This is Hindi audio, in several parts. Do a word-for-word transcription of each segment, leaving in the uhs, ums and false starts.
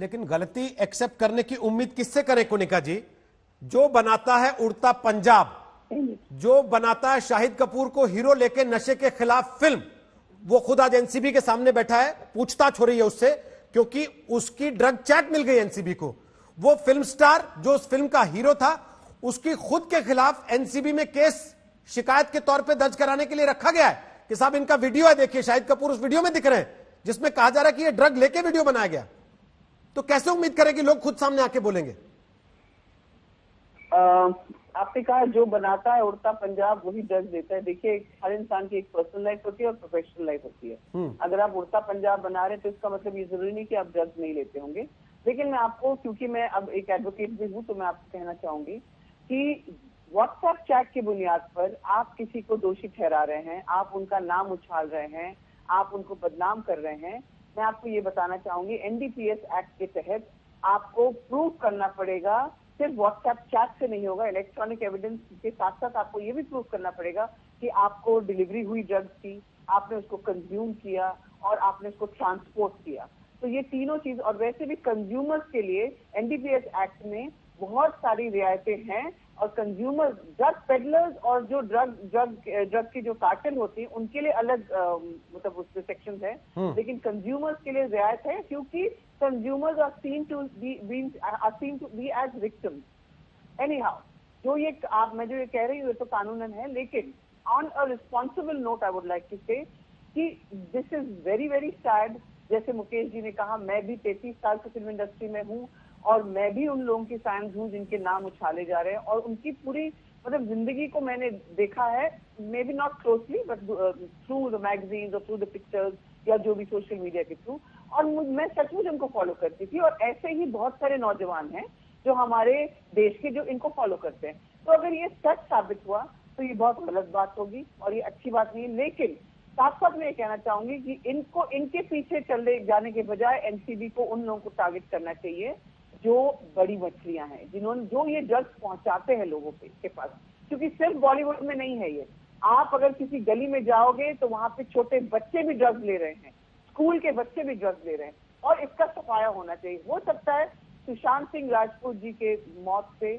लेकिन गलती एक्सेप्ट करने की उम्मीद किससे करें कुनिका जी? जो बनाता है उड़ता पंजाब, जो बनाता है शाहिद कपूर को हीरो लेके नशे के खिलाफ फिल्म, वो खुद आज एनसीबी के सामने बैठा है, पूछताछ हो रही है उससे क्योंकि उसकी ड्रग चैट मिल गई एनसीबी को। वो फिल्म स्टार जो उस फिल्म का हीरो था, उसकी खुद के खिलाफ एनसीबी में केस शिकायत के तौर पे दर्ज कराने के लिए रखा गया है कि साहब इनका वीडियो है, देखिए शाहिद कपूर उस वीडियो में दिख रहे हैं जिसमें कहा जा रहा है कि ये ड्रग लेके वीडियो बनाया गया। तो कैसे उम्मीद करें कि लोग खुद सामने आके बोलेंगे? आ, आपने कहा जो बनाता है उड़ता पंजाब वही ड्रग देता है। देखिए हर इंसान की एक पर्सनल लाइफ होती है और प्रोफेशनल लाइफ होती है। अगर आप उड़ता पंजाब बना रहे तो इसका मतलब ये जरूरी नहीं कि आप ड्रग्स नहीं लेते होंगे। लेकिन मैं आपको, क्योंकि मैं अब एक एडवोकेट भी हूँ, तो मैं आपको कहना चाहूंगी कि व्हाट्सएप चैट की बुनियाद पर आप किसी को दोषी ठहरा रहे हैं, आप उनका नाम उछाल रहे हैं, आप उनको बदनाम कर रहे हैं। मैं आपको ये बताना चाहूंगी एनडीपीएस एक्ट के तहत आपको प्रूव करना पड़ेगा, सिर्फ व्हाट्सएप चैट से नहीं होगा, इलेक्ट्रॉनिक एविडेंस के साथ साथ आपको ये भी प्रूव करना पड़ेगा कि आपको डिलीवरी हुई ड्रग्स की, आपने उसको कंज्यूम किया और आपने उसको ट्रांसपोर्ट किया। तो ये तीनों चीज, और वैसे भी कंज्यूमर्स के लिए एनडीपीएस एक्ट में बहुत सारी रियायतें हैं और कंज्यूमर ड्रग पेडलर्स और जो ड्रग ड्रग ड्रग की जो कार्टेल होती है उनके लिए अलग आ, मतलब उसमें सेक्शन है, लेकिन कंज्यूमर्स के लिए रियायत है क्योंकि consumers are seen to be are seen to be as victims. Anyhow, जो ये आप, मैं जो ये कह रही हूँ तो कानूनन है, लेकिन on a responsible note I would like to say कि this is very very sad. जैसे मुकेश जी ने कहा, मैं भी तैंतीस साल से फिल्म इंडस्ट्री में हूँ और मैं भी उन लोगों की फैंस हूँ जिनके नाम उछाले जा रहे हैं और उनकी पूरी मतलब जिंदगी को मैंने देखा है, maybe not closely but through the magazines और थ्रू द पिक्चर्स या जो भी सोशल मीडिया के थ्रू, और मैं सचमुच उनको फॉलो करती थी। और ऐसे ही बहुत सारे नौजवान हैं जो हमारे देश के, जो इनको फॉलो करते हैं। तो अगर ये सच साबित हुआ तो ये बहुत गलत बात होगी और ये अच्छी बात नहीं है। लेकिन साथ साथ मैं ये कहना चाहूंगी कि इनको, इनके पीछे चले जाने के बजाय एनसीबी को उन लोगों को टारगेट करना चाहिए जो बड़ी मछलियां हैं, जिन्होंने, जो ये ड्रग्स पहुंचाते हैं लोगों पे के पास, क्योंकि सिर्फ बॉलीवुड में नहीं है ये। आप अगर किसी गली में जाओगे तो वहां पे छोटे बच्चे भी ड्रग्स ले रहे हैं, स्कूल के बच्चे भी ड्रग्स ले रहे हैं और इसका सफाया होना चाहिए। हो सकता है सुशांत सिंह राजपूत जी के मौत से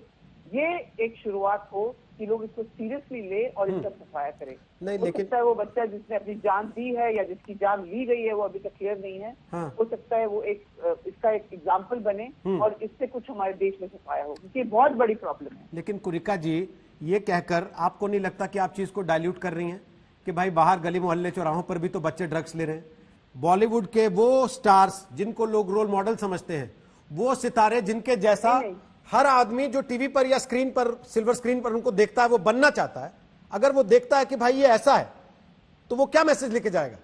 ये एक शुरुआत हो कि लोग इसको सीरियसली ले और इसका सफाया करें। नहीं, हो लेकिन सकता है वो बच्चा जिसने अपनी जान दी है या जिसकी जान ली गई है वो अभी तक क्लियर नहीं है। हाँ। हो सकता है वो एक, इसका एक एग्जाम्पल बने और इससे कुछ हमारे देश में सफाया हो, क्योंकि बहुत बड़ी प्रॉब्लम है। लेकिन कुनिका जी, ये कहकर आपको नहीं लगता कि आप चीज को डायल्यूट कर रही है कि भाई बाहर गली मोहल्ले चौराहों पर भी तो बच्चे ड्रग्स ले रहे हैं? बॉलीवुड के वो स्टार्स जिनको लोग रोल मॉडल समझते हैं, वो सितारे जिनके जैसा हर आदमी जो टीवी पर या स्क्रीन पर, सिल्वर स्क्रीन पर उनको देखता है, वो बनना चाहता है। अगर वो देखता है कि भाई ये ऐसा है, तो वो क्या मैसेज लेके जाएगा?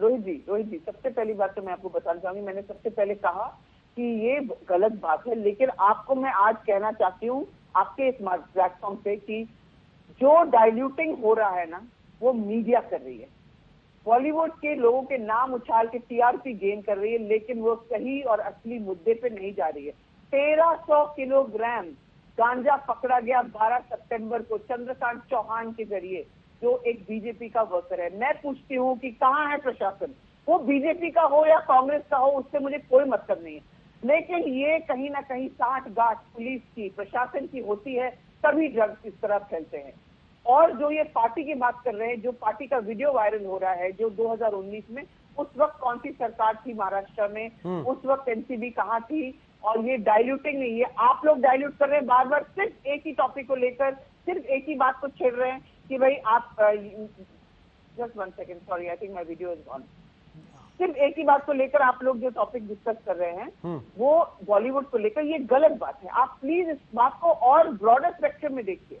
रोहित जी, रोहित जी, सबसे पहली बात तो मैं आपको बताना चाहूंगी, मैंने सबसे पहले कहा कि ये गलत बात है, लेकिन आपको मैं आज कहना चाहती हूँ आपके इस प्लेटफॉर्म से कि जो डायल्यूटिंग हो रहा है ना, वो मीडिया कर रही है, बॉलीवुड के लोगों के नाम उछाल के टीआरपी गेन कर रही है, लेकिन वो सही और असली मुद्दे पे नहीं जा रही है। तेरह सौ किलोग्राम गांजा पकड़ा गया बारह सितंबर को चंद्रकांत चौहान के जरिए, जो एक बीजेपी का वर्कर है। मैं पूछती हूँ कि कहाँ है प्रशासन? वो बीजेपी का हो या कांग्रेस का हो, उससे मुझे कोई मतलब नहीं है, लेकिन ये कहीं ना कहीं साठगांठ पुलिस की, प्रशासन की होती है, तभी ड्रग्स इस तरह फैलते हैं। और जो ये पार्टी की बात कर रहे हैं, जो पार्टी का वीडियो वायरल हो रहा है, जो दो हज़ार उन्नीस में, उस वक्त कौन सी सरकार थी महाराष्ट्र में, उस वक्त एनसीबी कहाँ थी? और ये डायल्यूटिंग नहीं है, आप लोग डायल्यूट कर रहे हैं, बार बार सिर्फ एक ही टॉपिक को लेकर, सिर्फ एक ही बात को छेड़ रहे हैं कि भाई आप, just one second, sorry I think my video is on, सिर्फ एक ही बात को लेकर आप लोग जो टॉपिक डिस्कस कर रहे हैं वो बॉलीवुड को लेकर, ये गलत बात है। आप प्लीज इस बात को और ब्रॉडर स्पेक्ट्रम में देखिए।